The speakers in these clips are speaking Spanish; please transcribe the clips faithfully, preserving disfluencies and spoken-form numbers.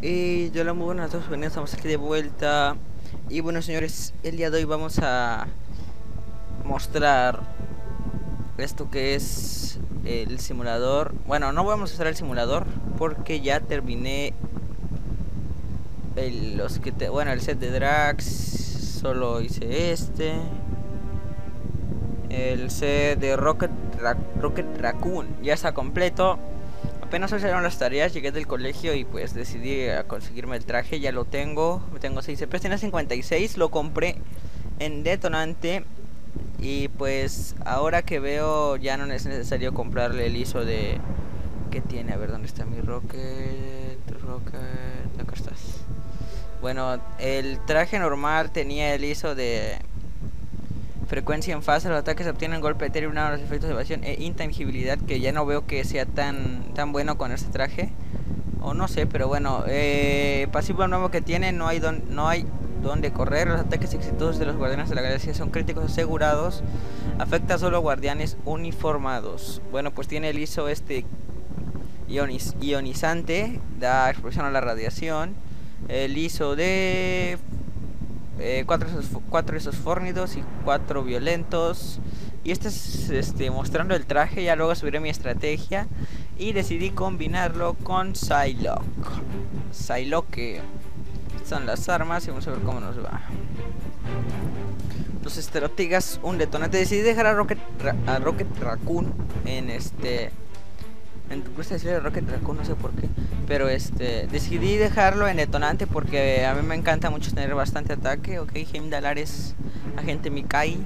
Y yo la muy buenas a todos, bienvenidos, estamos aquí de vuelta. Y bueno, señores, el día de hoy vamos a mostrar esto que es el simulador. Bueno, no voy a mostrar el simulador porque ya terminé el, los que te, bueno, el set de Drax. Solo hice este, el set de Rocket, Ra Rocket Raccoon ya está completo. Apenas salieron las tareas, llegué del colegio y pues decidí a conseguirme el traje. Ya lo tengo, tengo seis E P, tenía cincuenta y seis, lo compré en detonante. Y pues ahora que veo ya no es necesario comprarle el I S O de... ¿Qué tiene? A ver, ¿dónde está mi Rocket? Rocket... Acá estás. Bueno, el traje normal tenía el I S O de... Frecuencia en fase, los ataques obtienen golpe determinado, los efectos de evasión e intangibilidad, que ya no veo que sea tan tan bueno con este traje. O no sé, pero bueno, eh, pasivo nuevo que tiene, no hay don, no hay donde correr. Los ataques exitosos de los guardianes de la galaxia son críticos asegurados. Afecta solo guardianes uniformados. Bueno, pues tiene el I S O este ioniz, ionizante, da exposición a la radiación. El I S O de... Eh, cuatro, esos, cuatro esos fornidos y cuatro violentos. Y este es este, mostrando el traje. Ya luego subiré mi estrategia. Y decidí combinarlo con Psylocke. Psylocke son las armas y vamos a ver cómo nos va. Los estrategas, un detonante. Decidí dejar a Rocket, Ra a Rocket Raccoon en este... Me gusta decirle Rocket Raccoon, no sé por qué. Pero este, decidí dejarlo en detonante porque a mí me encanta mucho tener bastante ataque. Ok, Heimdall, Ares, agente Mikai. Y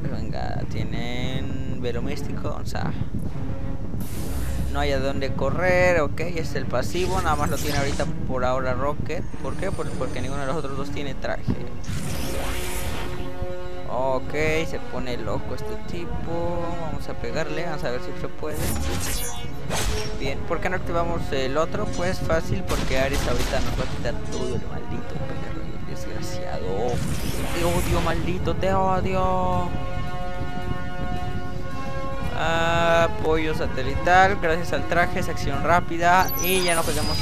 pues venga, tienen velo místico, o sea, no hay a dónde correr. Ok, es el pasivo, nada más lo tiene ahorita por ahora Rocket. ¿Por qué? Por, porque ninguno de los otros dos tiene traje. Ok, se pone loco este tipo. Vamos a pegarle, vamos a ver si se puede. Bien, ¿por qué no activamos el otro? Pues fácil, porque Ares ahorita nos va a quitar todo el maldito perro, el desgraciado. Te odio, maldito, te odio. Ah, apoyo satelital, gracias al traje, es acción rápida. Y ya no podemos...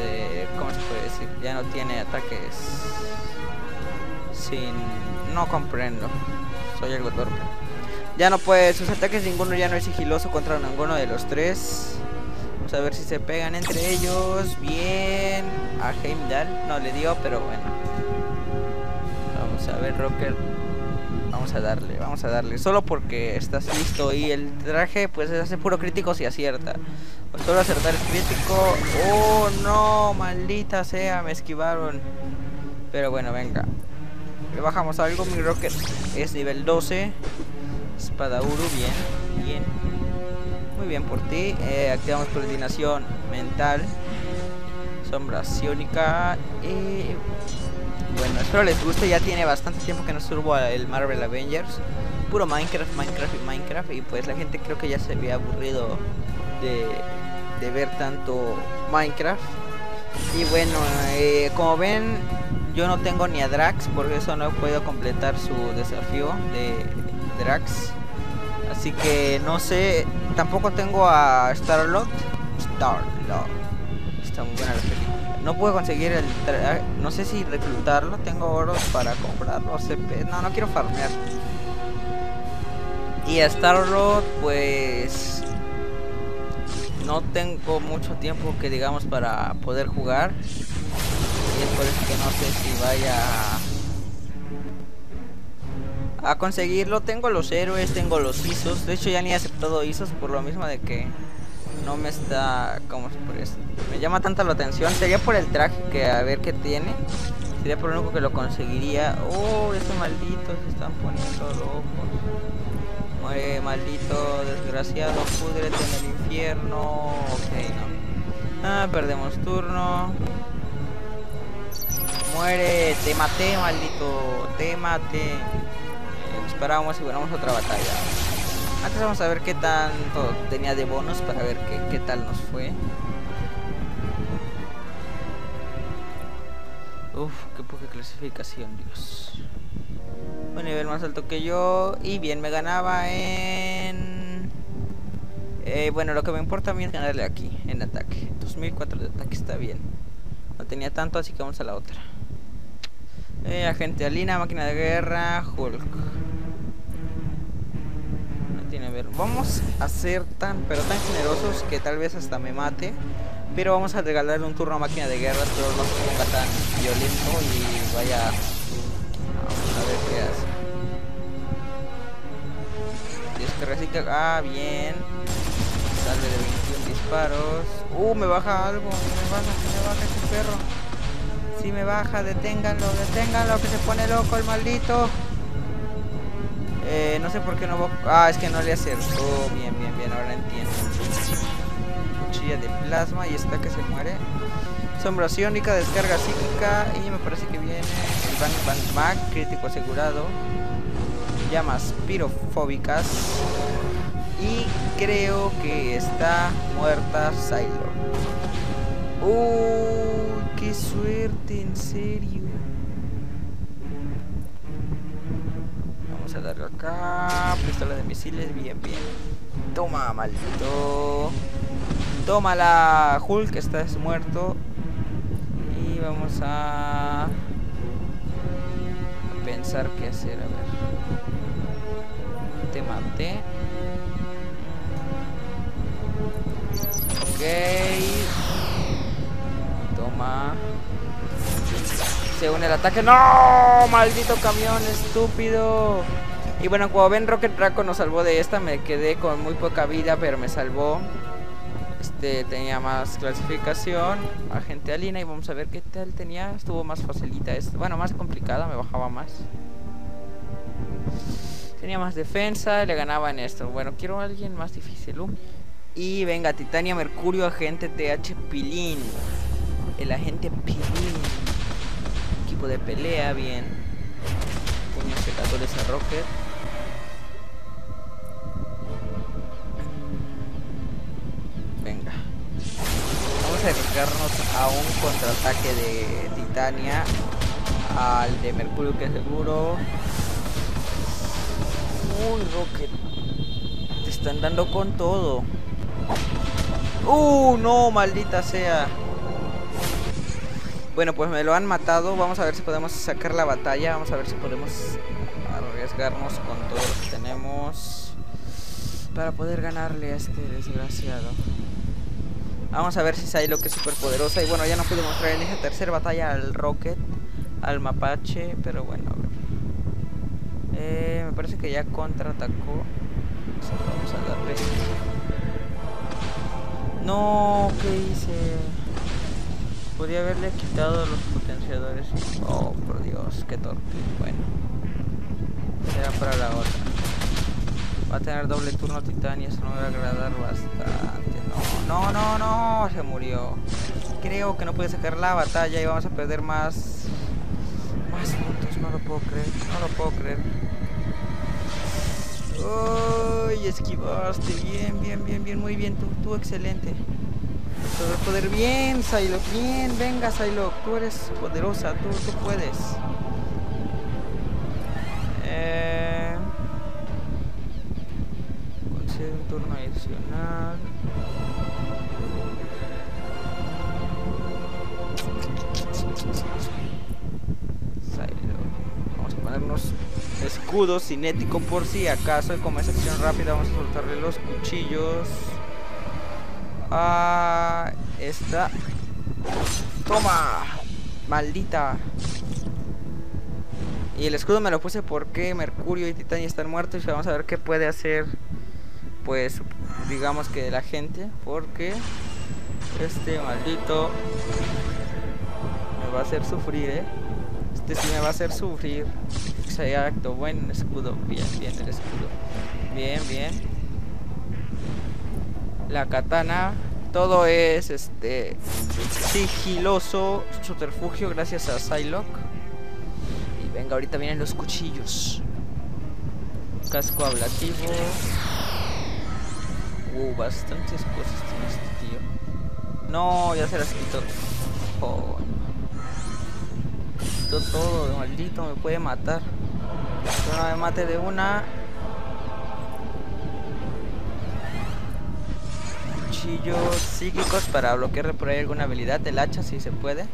Eh, ¿Cómo se puede decir? Ya no tiene ataques... Sin... No comprendo. Soy algo torpe. Ya no puede. Sus ataques ninguno ya no es sigiloso contra ninguno de los tres. Vamos a ver si se pegan entre ellos. Bien. A Heimdall no le dio, pero bueno. Vamos a ver, Rocker. Vamos a darle, vamos a darle. Solo porque estás listo. Y el traje pues hace puro crítico si acierta. Solo acertar es crítico. Oh no, maldita sea, me esquivaron. Pero bueno, venga. Le bajamos algo, mi Rocket es nivel doce. Espada Uru, bien, bien. Muy bien por ti. Eh, activamos coordinación mental. Sombra psiónica. Eh, bueno, espero les guste. Ya tiene bastante tiempo que no subo el Marvel Avengers. Puro Minecraft, Minecraft y Minecraft. Y pues la gente creo que ya se había aburrido de, de ver tanto Minecraft. Y bueno, eh, como ven... Yo no tengo ni a Drax, porque eso no he podido completar su desafío de Drax. Así que no sé, tampoco tengo a Starlord. Starlord. Está muy buena la película. No puedo conseguir el tra... no sé si reclutarlo, tengo oros para comprarlo, C P. No, no quiero farmear. Y a Starlord, pues... No tengo mucho tiempo que digamos para poder jugar. Y es por eso que no sé si vaya a conseguirlo. Tengo los héroes, tengo los I S Os. De hecho ya ni he aceptado I S Os por lo mismo de que no me está... como por eso me llama tanta la atención. Sería por el traje, que a ver qué tiene. Sería por lo único que lo conseguiría. Oh, estos malditos se están poniendo locos. Muere, maldito, desgraciado, púdrete en el infierno. Ok, no. Ah, perdemos turno. Muere, te maté, maldito, te maté. Eh, disparamos y ganamos otra batalla. Antes vamos a ver qué tanto tenía de bonus para ver qué, qué tal nos fue. Uf, qué poca clasificación, Dios. Un nivel más alto que yo. Y bien, me ganaba en... Eh, bueno, lo que me importa a mí es ganarle aquí, en ataque. dos mil cuatro de ataque está bien. No tenía tanto, así que vamos a la otra. Eh, agente Alina, máquina de guerra, Hulk. No tiene a ver. Vamos a ser tan, pero tan generosos que tal vez hasta me mate. Pero vamos a regalarle un turno a máquina de guerra, pero no se ponga tan violento y vaya. Vamos a ver qué hace. Dios que recicla. Ah, bien. Sale de veintiún disparos. Uh, me baja algo. Me baja, me baja ese perro. Si me baja, deténganlo, deténganlo, que se pone loco el maldito. Eh, no sé por qué no... Ah, es que no le acertó. Bien, bien, bien, ahora entiendo. Cuchilla de plasma y está que se muere. Sombra psiónica, descarga psíquica y me parece que viene el Bang Bang Bang, crítico asegurado. Llamas pirofóbicas. Y creo que está muerta Psylocke. Uh, ¡Qué suerte! ¡En serio! Vamos a darle acá. Pistola de misiles. Bien, bien. Toma, maldito. Tómala. Hulk, estás muerto. Y vamos a... a pensar qué hacer. A ver. Te maté. Ok. Toma. Se une el ataque. ¡No! ¡Maldito camión estúpido! Y bueno, como ven, Rocket Raccoon nos salvó de esta. Me quedé con muy poca vida, pero me salvó. Este tenía más clasificación. Agente Alina. Y vamos a ver qué tal tenía. Estuvo más facilita esta. Bueno, más complicada. Me bajaba más. Tenía más defensa. Le ganaba en esto. Bueno, quiero a alguien más difícil. Uh. Y venga, Titania, Mercurio, agente T H, Pilín. El agente Pilín. Equipo de pelea, bien. Puños secadores a Rocket. Venga. Vamos a arriesgarnos a un contraataque de Titania. Al de Mercurio, que seguro. Uy, Rocket. Te están dando con todo. Uh, no, maldita sea. Bueno, pues me lo han matado. Vamos a ver si podemos sacar la batalla. Vamos a ver si podemos arriesgarnos con todo lo que tenemos para poder ganarle a este desgraciado. Vamos a ver si Psylocke es súper poderosa. Y bueno, ya no pude mostrar en esa tercera batalla al Rocket, al Mapache. Pero bueno, a ver. Eh, me parece que ya contraatacó. Vamos a darle. No, ¿qué hice? Podría haberle quitado los potenciadores. Oh, por Dios, qué torpe. Bueno, será para la otra. Va a tener doble turno Titania, eso no me va a agradar bastante. No, no, no, no, se murió. Creo que no puede sacar la batalla y vamos a perder más. Más puntos, no lo puedo creer, no lo puedo creer. Uy, esquivaste, bien, bien, bien, bien, muy bien, tú, tú, excelente. Sobre poder, bien, Psylocke, bien, venga, Psylocke, tú eres poderosa, tú, tú puedes. Eh... Concede un turno adicional. Psylocke, vamos a ponernos escudo cinético por si acaso, y como es acción rápida vamos a soltarle los cuchillos. Ah, esta. Toma, maldita. Y el escudo me lo puse porque Mercurio y Titania están muertos. Y vamos a ver qué puede hacer. Pues digamos que la gente. Porque este maldito me va a hacer sufrir, eh. Este sí me va a hacer sufrir. Exacto, buen escudo. Bien, bien el escudo. Bien, bien. La katana, todo es este sigiloso, subterfugio gracias a Psylocke. Y venga, ahorita vienen los cuchillos. Casco ablativo. Uh, bastantes cosas tiene este tío. No, ya se las quitó. Oh, quitó todo, maldito, me puede matar. Que no me mate de una. cuchillos psíquicos para bloquear por ahí alguna habilidad. El hacha si se puede.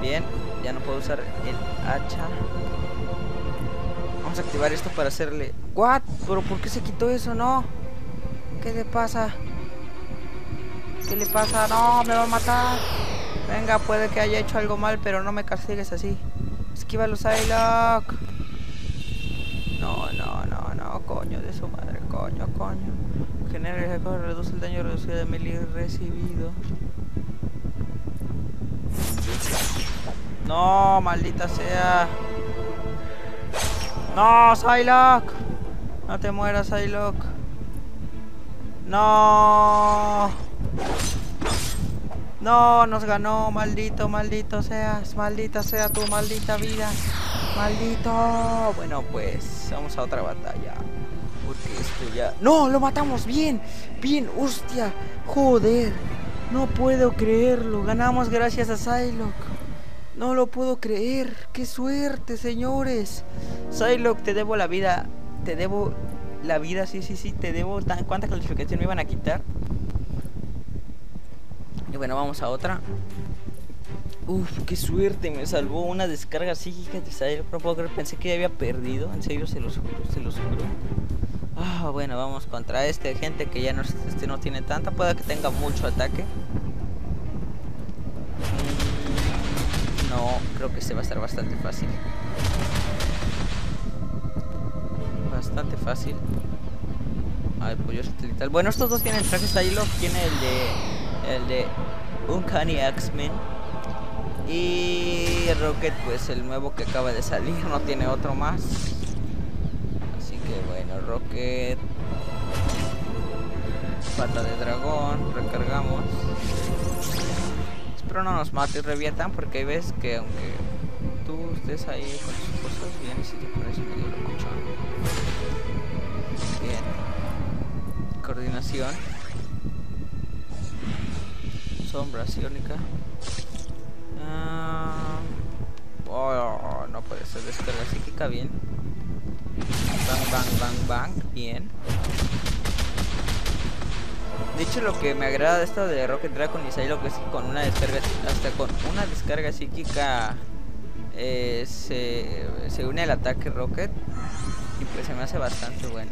Bien, ya no puedo usar el hacha. Vamos a activar esto para hacerle... ¿What? ¿Pero por qué se quitó eso? No. ¿Qué le pasa? ¿Qué le pasa? No, me va a matar. Venga, puede que haya hecho algo mal, pero no me castigues así. Esquiva los Psylocke. No, no, no, no, coño de su madre, coño, coño. Genera el reduce el daño reducido de melee recibido. No, maldita sea. No, Psylocke. No te mueras, Psylocke. No. No, nos ganó, maldito, maldito seas, maldita sea tu maldita vida. Maldito. Bueno, pues vamos a otra batalla. Porque esto ya... ¡No! ¡Lo matamos! ¡Bien! ¡Bien! ¡Hostia! ¡Joder! No puedo creerlo. Ganamos gracias a Psylocke. No lo puedo creer. ¡Qué suerte, señores! Psylocke, te debo la vida. Te debo la vida, sí, sí, sí. Te debo... Tan... ¿Cuánta calificación me iban a quitar? Y bueno, vamos a otra. Uf, qué suerte, me salvó una descarga psíquica de Psylocke. Pensé que ya había perdido, en serio se los juro, se los juro. Ah, bueno, vamos contra este gente que ya no, este no tiene tanta, pueda que tenga mucho ataque. No, creo que este va a estar bastante fácil. Bastante fácil. Ay, pues yo soy tal. Bueno, estos dos tienen el traje Psylocke, tiene el de... el de Uncanny X Men y Rocket, pues el nuevo que acaba de salir, no tiene otro más, así que bueno, Rocket, pata de dragón, recargamos, espero no nos mate y reviertan, porque ahí ves que aunque tú estés ahí con sus cosas, bien, y si te pones medio locuchón, bien, coordinación, sombra psiónica. Uh, oh, no puede ser, descarga psíquica, bien. Bang, bang, bang, bang, bien. De hecho, lo que me agrada de esto de Rocket Raccoon y Psylocke es que con una descarga, hasta con una descarga psíquica eh, se, se une el ataque Rocket. Y pues se me hace bastante bueno.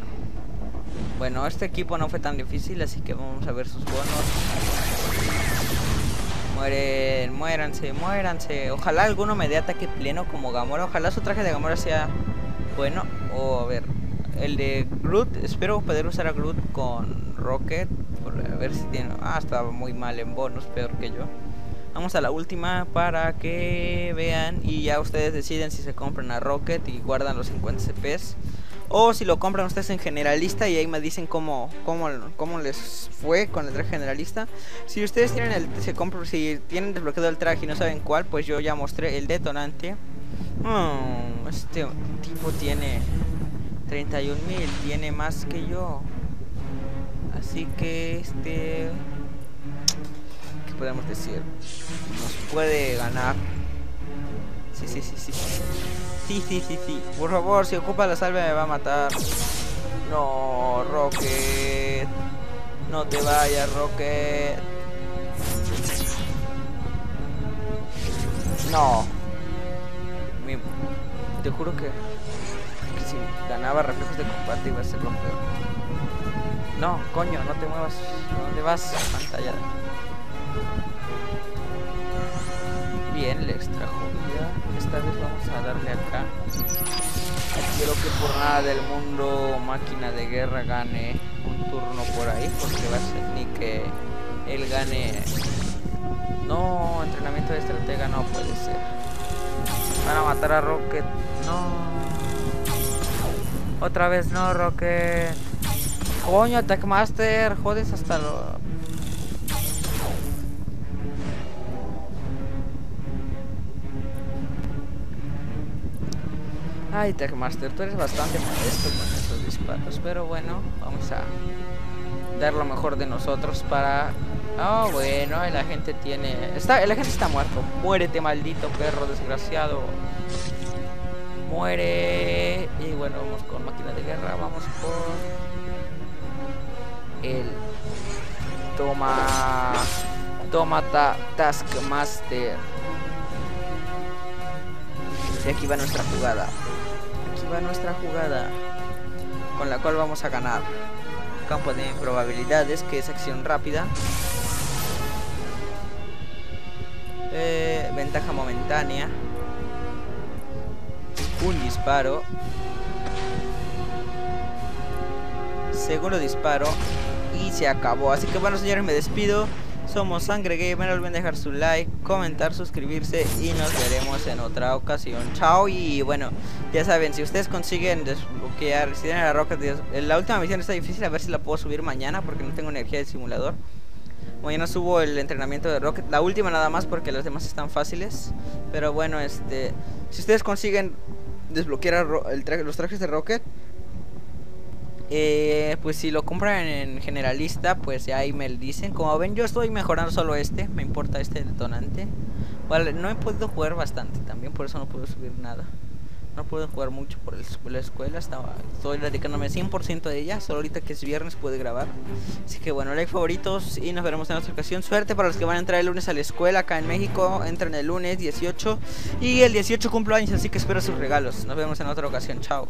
Bueno, este equipo no fue tan difícil, así que vamos a ver sus bonos. Mueren, muéranse, muéranse. Ojalá alguno me dé ataque pleno como Gamora. Ojalá su traje de Gamora sea bueno. O oh, a ver, el de Groot. Espero poder usar a Groot con Rocket. A ver si tiene... Ah, estaba muy mal en bonos, peor que yo. Vamos a la última para que vean. Y ya ustedes deciden si se compran a Rocket y guardan los cincuenta C Pes. O si lo compran ustedes en generalista y ahí me dicen cómo, cómo, cómo les fue con el traje generalista. Si ustedes tienen el se compra, si tienen desbloqueado el traje y no saben cuál, pues yo ya mostré el detonante. Oh, este tipo tiene treinta y un mil, tiene más que yo. Así que este... ¿Qué podemos decir? Nos puede ganar. Sí, sí, sí, sí. Sí, sí, sí, sí. Por favor, si ocupa la salve me va a matar. No, Rocket. No te vayas, Rocket. No. Mi... Te juro que... que si ganaba reflejos de combate iba a ser lo peor. No, coño, no te muevas. ¿Dónde vas? Pantalla. Bien, le extrajo vida. Esta vez vamos a darle acá. Espero que por nada del mundo Máquina de Guerra gane un turno por ahí, porque va a ser ni que él gane. No, entrenamiento de estratega no puede ser. Van a matar a Rocket. No. Otra vez no, Rocket. Coño, Taskmaster. Jodes hasta lo... Ay, Taskmaster, tú eres bastante modesto con esos disparos, pero bueno, vamos a dar lo mejor de nosotros para... Oh, bueno, el agente tiene... Está... El agente está muerto. Muérete, maldito perro desgraciado. Muere. Y bueno, vamos con Máquina de Guerra, vamos con... El... Toma. Toma ta, Taskmaster. Y aquí va nuestra jugada. Aquí va nuestra jugada. Con la cual vamos a ganar. Campo de probabilidades, que es acción rápida. Eh, ventaja momentánea. Un disparo. Seguro disparo. Y se acabó. Así que bueno, señores, me despido. Somos Sangre Gamer. No olviden dejar su like, comentar, suscribirse y nos veremos en otra ocasión. Chao. Y bueno, ya saben, si ustedes consiguen desbloquear, si tienen la Rocket, la última misión está difícil, a ver si la puedo subir mañana porque no tengo energía del simulador. Mañana subo el entrenamiento de Rocket, la última nada más porque las demás están fáciles. Pero bueno, este, si ustedes consiguen desbloquear el tra los trajes de Rocket, Eh, pues si lo compran en generalista, pues ahí me dicen. Como ven, yo estoy mejorando solo este. Me importa este detonante. Vale, no he podido jugar bastante también, por eso no puedo subir nada. No puedo jugar mucho por el, la escuela. Estaba, estoy dedicándome cien por ciento de ella. Solo ahorita que es viernes pude grabar. Así que bueno, like, favoritos, y nos veremos en otra ocasión. Suerte para los que van a entrar el lunes a la escuela acá en México. Entran el lunes dieciocho. Y el dieciocho cumplo años, así que espero sus regalos. Nos vemos en otra ocasión. Chao.